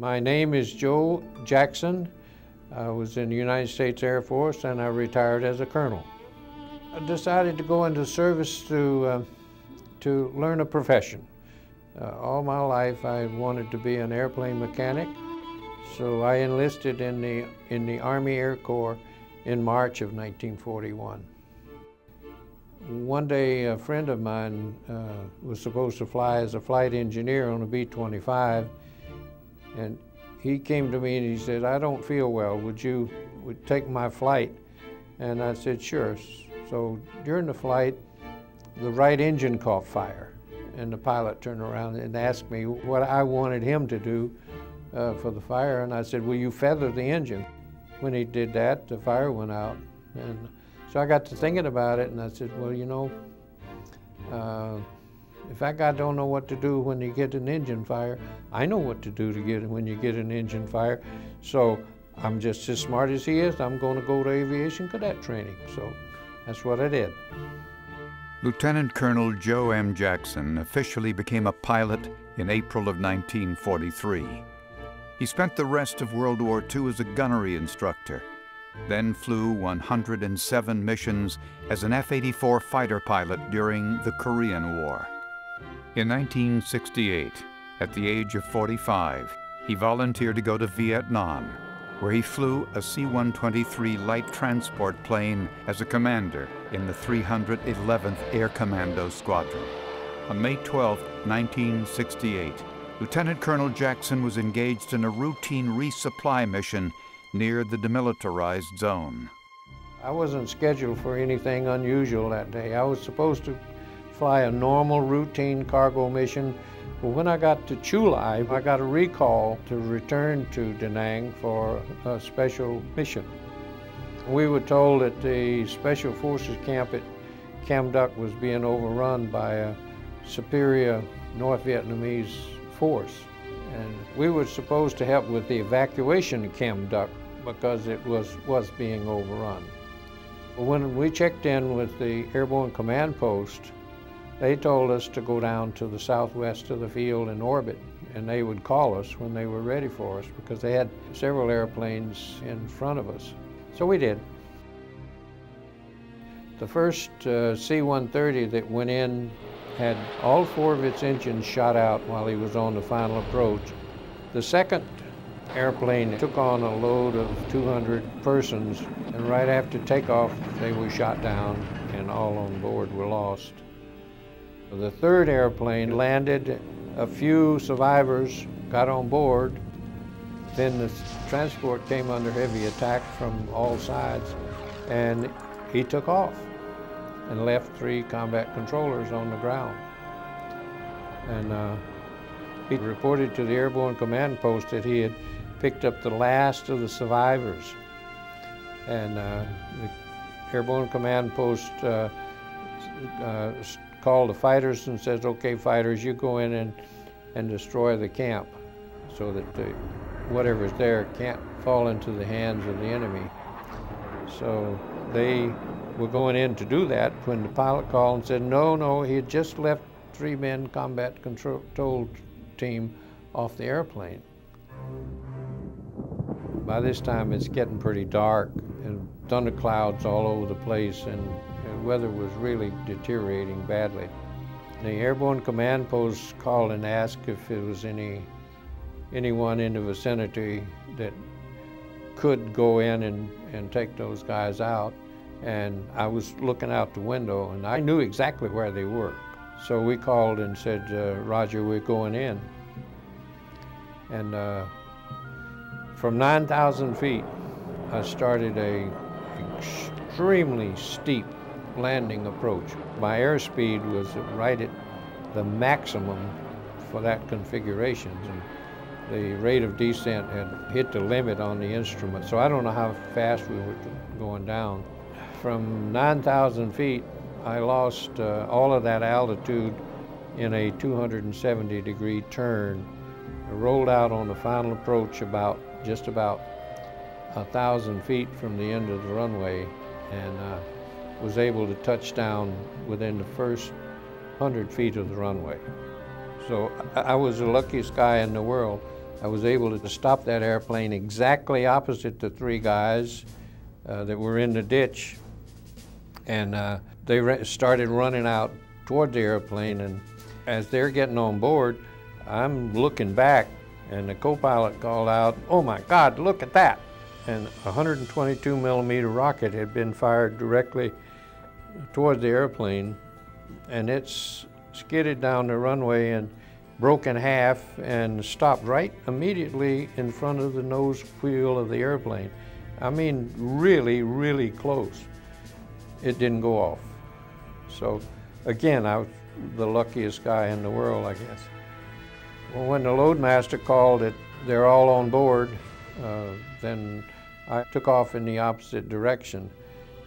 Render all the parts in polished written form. My name is Joe Jackson. I was in the United States Air Force and I retired as a colonel. I decided to go into service to learn a profession. All my life I wanted to be an airplane mechanic, so I enlisted in the Army Air Corps in March of 1941. One day a friend of mine was supposed to fly as a flight engineer on a B-25, and he came to me and he said, "I don't feel well, would you take my flight?" And I said, "Sure." So during the flight, the right engine caught fire, and the pilot turned around and asked me what I wanted him to do for the fire, and I said, "Will you feather the engine?" When he did that, the fire went out, and so I got to thinking about it, and I said, "Well, you know, in fact, I don't know what to do when you get an engine fire. I know what to do when you get an engine fire. So I'm just as smart as he is. I'm going to go to aviation cadet training." So that's what I did. Lieutenant Colonel Joe M. Jackson officially became a pilot in April of 1943. He spent the rest of World War II as a gunnery instructor, then flew 107 missions as an F-84 fighter pilot during the Korean War. In 1968, at the age of 45, he volunteered to go to Vietnam, where he flew a C-123 light transport plane as a commander in the 311th Air Commando Squadron. On May 12, 1968, Lieutenant Colonel Jackson was engaged in a routine resupply mission near the demilitarized zone. I wasn't scheduled for anything unusual that day. I was supposed to fly a normal routine cargo mission, but when I got to Chu Lai, I got a recall to return to Da Nang for a special mission. We were told that the Special Forces camp at Kham Duc was being overrun by a superior North Vietnamese force, and we were supposed to help with the evacuation of Kham Duc because it was being overrun. When we checked in with the Airborne Command Post, they told us to go down to the southwest of the field and orbit, and they would call us when they were ready for us because they had several airplanes in front of us. So we did. The first C-130 that went in had all four of its engines shot out while he was on the final approach. The second airplane took on a load of 200 persons, and right after takeoff, they were shot down and all on board were lost. The third airplane landed, a few survivors got on board, then the transport came under heavy attack from all sides, and he took off and left three combat controllers on the ground. And he reported to the Airborne Command Post that he had picked up the last of the survivors. And the Airborne Command Post called the fighters and says, "Okay, fighters, you go in and destroy the camp so that whatever's there can't fall into the hands of the enemy." So they were going in to do that when the pilot called and said, no, he had just left three men combat control team off the airplane. By this time, it's getting pretty dark and thunderclouds all over the place, and weather was really deteriorating badly. The Airborne Command Post called and asked if there was anyone in the vicinity that could go in and take those guys out. And I was looking out the window, and I knew exactly where they were. So we called and said, "Roger, we're going in." And from 9,000 feet, I started an extremely steep landing approach. My airspeed was right at the maximum for that configuration. And the rate of descent had hit the limit on the instrument, so I don't know how fast we were going down. From 9,000 feet, I lost all of that altitude in a 270-degree turn. I rolled out on the final approach just about 1,000 feet from the end of the runway, and was able to touch down within the first 100 feet of the runway. So I was the luckiest guy in the world I was able to stop that airplane exactly opposite the three guys that were in the ditch, and they started running out toward the airplane, and as they're getting on board, I'm looking back, and the co-pilot called out, "Oh my God, look at that!" And a 122 millimeter rocket had been fired directly toward the airplane, and it's skidded down the runway and broke in half and stopped right immediately in front of the nose wheel of the airplane. I mean, really, really close. It didn't go off. So again, I was the luckiest guy in the world, I guess. Well, when the loadmaster called it, they're all on board, then I took off in the opposite direction.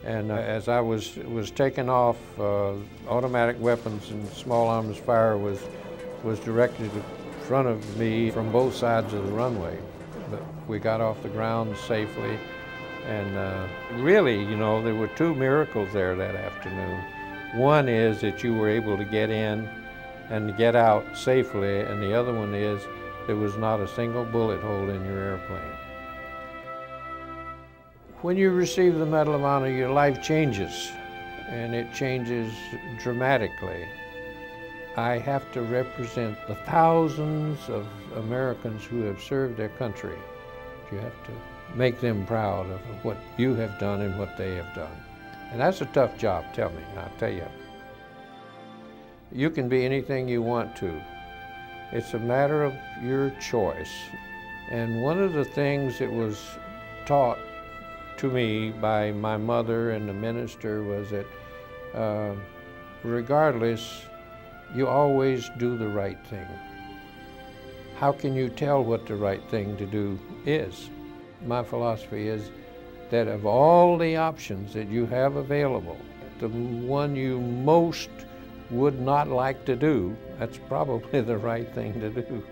And as I was taking off, automatic weapons and small arms fire was directed in front of me from both sides of the runway. But we got off the ground safely, and really, you know, there were two miracles there that afternoon. One is that you were able to get in and get out safely, and the other one is there was not a single bullet hole in your airplane. When you receive the Medal of Honor, your life changes, and it changes dramatically. I have to represent the thousands of Americans who have served their country. You have to make them proud of what you have done and what they have done. And that's a tough job, tell me, I'll tell you. You can be anything you want to. It's a matter of your choice. And one of the things that was taught to me by my mother and the minister was that regardless, you always do the right thing. How can you tell what the right thing to do is? My philosophy is that of all the options that you have available, the one you most would not like to do, that's probably the right thing to do.